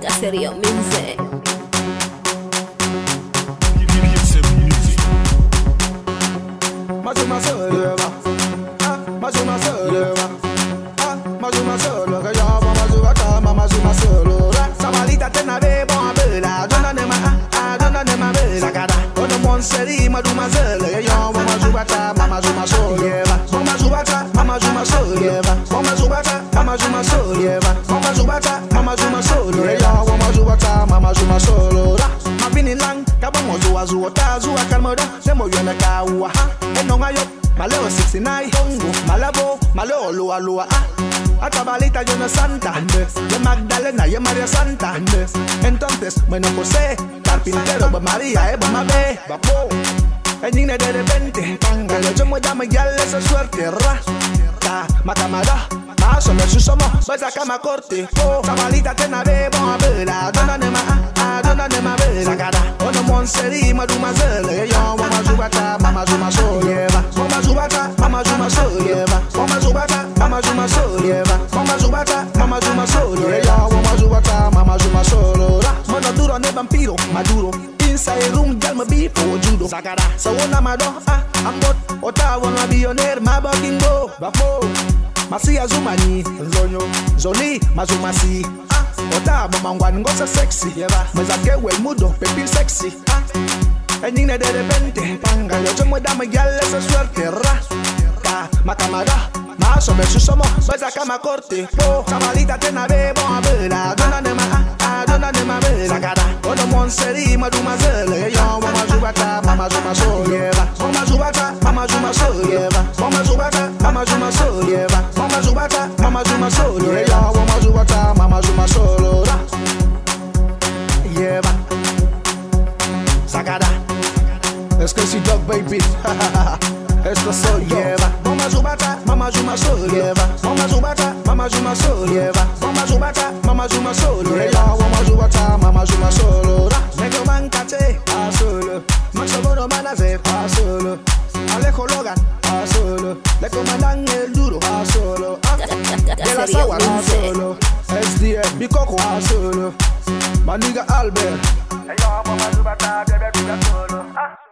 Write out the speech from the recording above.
got serious music. Bueno, José, carpintero, pues María, pues Mabé, papo. El niño de repente, pero yo me llamo ya esa suerte, ra, ta, matamara, paso, me susomo, pues a cama corte, oh, chavalita, te nave, vamos a ver, a dona ma ver, sacada, o no monserí, madumazel, yo, mamá subata, mamá suma sol, lleva, mamá subata, mamá suma sol, lleva, mamá subata, mamá suma sol, lleva, mamá subata, mamá suma sol, yo, mamá subata, mamá suma sol, ra. Maduro ne vampiro, maduro. Inside room, girl me be for judo. Sakara, so one am I do? Ah, I'm not. Ota wanna be on air, my bugging go. Bapo, masi azumani, zonyo, zoni, mazumasi. Ah, ota bamangwan go so sexy. Yeva, mezake we mudo, pepil sexy. Ah, ending de repente, panga yo chamo dame girl esa suerte ra. Ta, matamara. Maso me susomo, pues a cama corte, oh, chavalita te nave, vamos a ver, a dona de ma ver, sacada, o no monserí, madumazel, yo, mamá subata, mamá suma sol, lleva, mamá subata, mamá suma sol, lleva, mamá subata, mamá suma sol, lleva, mamá subata, mamá suma sol, lleva, mamá subata, mamá suma sol, lleva, sacada, es que si dog baby, esto soy lleva. Mama subata, mama suma sol, lleva. Mama subata, mama suma sol, lleva. Mama subata, mama suma sol, lleva. Mama subata, mama suma sol. Negro mancate, a solo. Maxo Bono Manaze, a solo. Alejo Logan, a solo. Le comandan el duro, a solo. De la Sawa, a solo. SDF, Bicoco, a solo. Maniga Albert. Yo, mama subata, bebé, a solo.